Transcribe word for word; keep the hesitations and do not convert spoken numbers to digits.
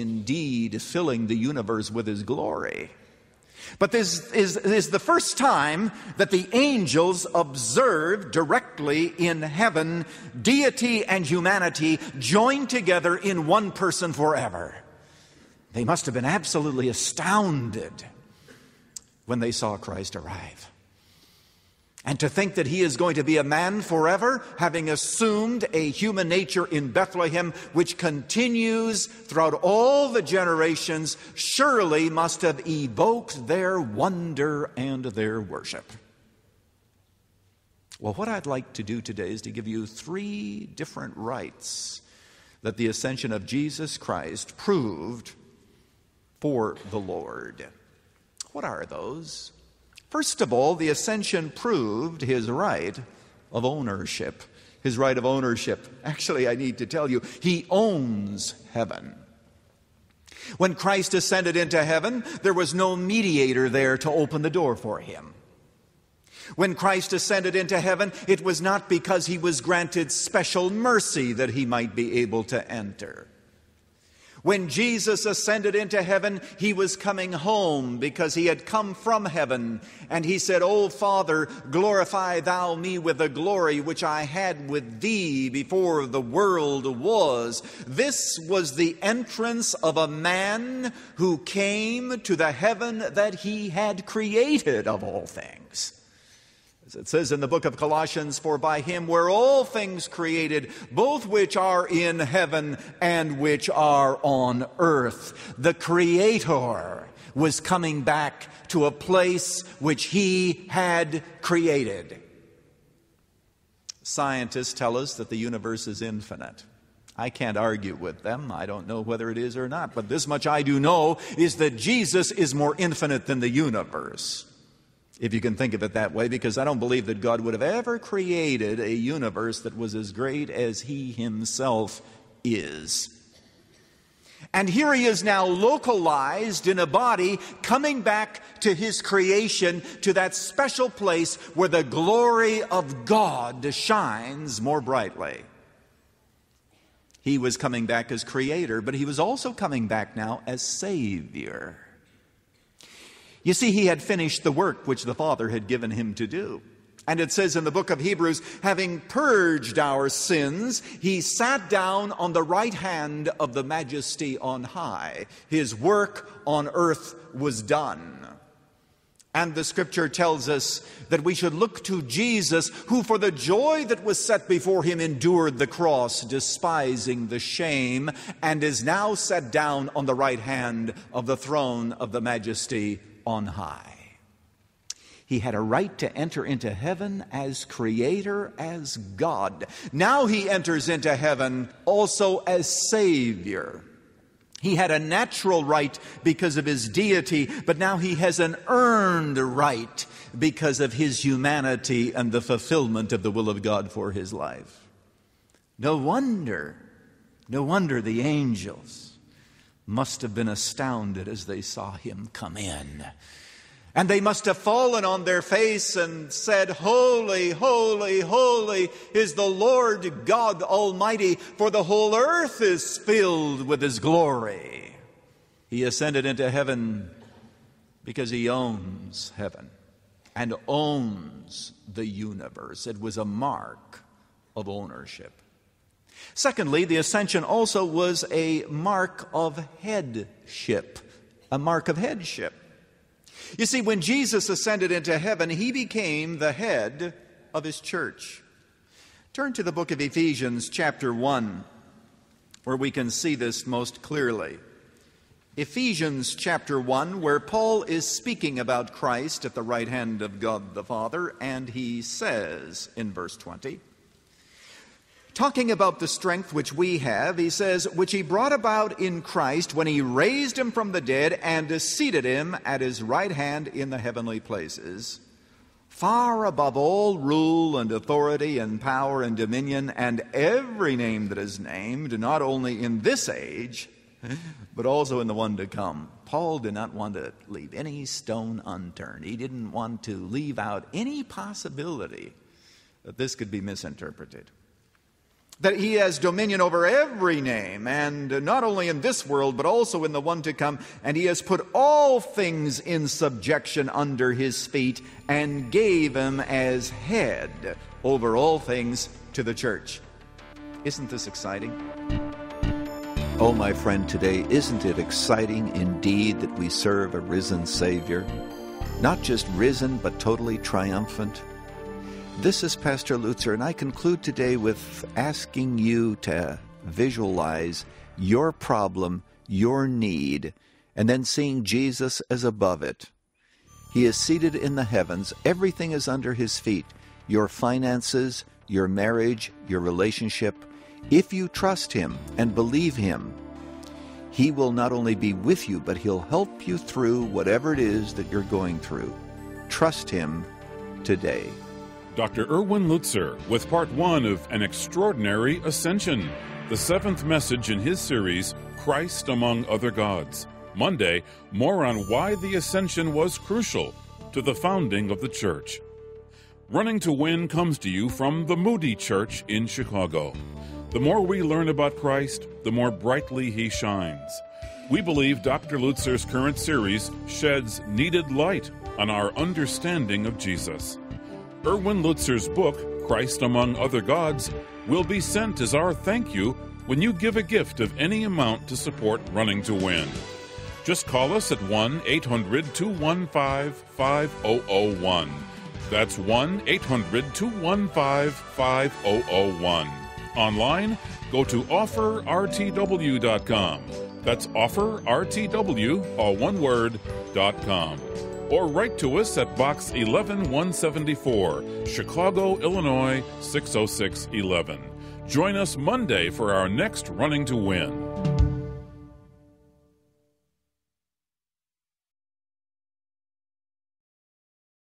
indeed filling the universe with his glory. But this is, is the first time that the angels observe directly in heaven deity and humanity joined together in one person forever. They must have been absolutely astounded when they saw Christ arrive. And to think that he is going to be a man forever, having assumed a human nature in Bethlehem, which continues throughout all the generations, surely must have evoked their wonder and their worship. Well, what I'd like to do today is to give you three different rites that the ascension of Jesus Christ proved for the Lord. What are those? First of all, the ascension proved his right of ownership. His right of ownership. Actually, I need to tell you, he owns heaven. When Christ ascended into heaven, there was no mediator there to open the door for him. When Christ ascended into heaven, it was not because he was granted special mercy that he might be able to enter. When Jesus ascended into heaven, he was coming home because he had come from heaven. And he said, "O Father, glorify thou me with the glory which I had with thee before the world was." This was the entrance of a man who came to the heaven that he had created of all things. As it says in the book of Colossians, "For by him were all things created, both which are in heaven and which are on earth." The Creator was coming back to a place which he had created. Scientists tell us that the universe is infinite. I can't argue with them. I don't know whether it is or not, but this much I do know is that Jesus is more infinite than the universe. If you can think of it that way, because I don't believe that God would have ever created a universe that was as great as he himself is. And here he is now localized in a body, coming back to his creation, to that special place where the glory of God shines more brightly. He was coming back as creator, but he was also coming back now as Savior. You see, he had finished the work which the Father had given him to do. And it says in the book of Hebrews, having purged our sins, he sat down on the right hand of the Majesty on high. His work on earth was done. And the Scripture tells us that we should look to Jesus, who for the joy that was set before him endured the cross, despising the shame, and is now set down on the right hand of the throne of the Majesty on high. He had a right to enter into heaven as creator, as God. Now he enters into heaven also as Savior. He had a natural right because of his deity, but now he has an earned right because of his humanity and the fulfillment of the will of God for his life. No wonder, no wonder the angels must have been astounded as they saw him come in. And they must have fallen on their face and said, "Holy, holy, holy is the Lord God Almighty, for the whole earth is filled with his glory." He ascended into heaven because he owns heaven and owns the universe. It was a mark of ownership. Secondly, the ascension also was a mark of headship, a mark of headship. You see, when Jesus ascended into heaven, he became the head of his church. Turn to the book of Ephesians chapter one, where we can see this most clearly. Ephesians chapter one, where Paul is speaking about Christ at the right hand of God the Father, and he says in verse twenty, talking about the strength which we have, he says, "which he brought about in Christ when he raised him from the dead and seated him at his right hand in the heavenly places, far above all rule and authority and power and dominion and every name that is named, not only in this age, but also in the one to come." Paul did not want to leave any stone unturned. He didn't want to leave out any possibility that this could be misinterpreted. that he has dominion over every name, and not only in this world, but also in the one to come. And he has put all things in subjection under his feet and gave him as head over all things to the church. Isn't this exciting? Oh, my friend, today, isn't it exciting indeed that we serve a risen Savior? Not just risen, but totally triumphant. This is Pastor Lutzer, and I conclude today with asking you to visualize your problem, your need, and then seeing Jesus as above it. He is seated in the heavens. Everything is under his feet. Your finances, your marriage, your relationship. If you trust him and believe him, he will not only be with you, but he'll help you through whatever it is that you're going through. Trust him today. Doctor Erwin Lutzer with part one of An Extraordinary Ascension, the seventh message in his series, Christ Among Other Gods. Monday, more on why the ascension was crucial to the founding of the church. Running to Win comes to you from the Moody Church in Chicago. The more we learn about Christ, the more brightly he shines. We believe Doctor Lutzer's current series sheds needed light on our understanding of Jesus. Erwin Lutzer's book, Christ Among Other Gods, will be sent as our thank you when you give a gift of any amount to support Running to Win. Just call us at one eight hundred, two one five, five zero zero one. That's one eight hundred, two one five, five zero zero one. Online, go to offer r t w dot com. That's offer r t w, all one word, dot com. Or write to us at Box eleven one seventy-four, Chicago, Illinois, six oh six one one. Join us Monday for our next Running to Win.